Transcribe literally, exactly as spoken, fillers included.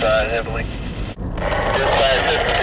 Side heavily. Just last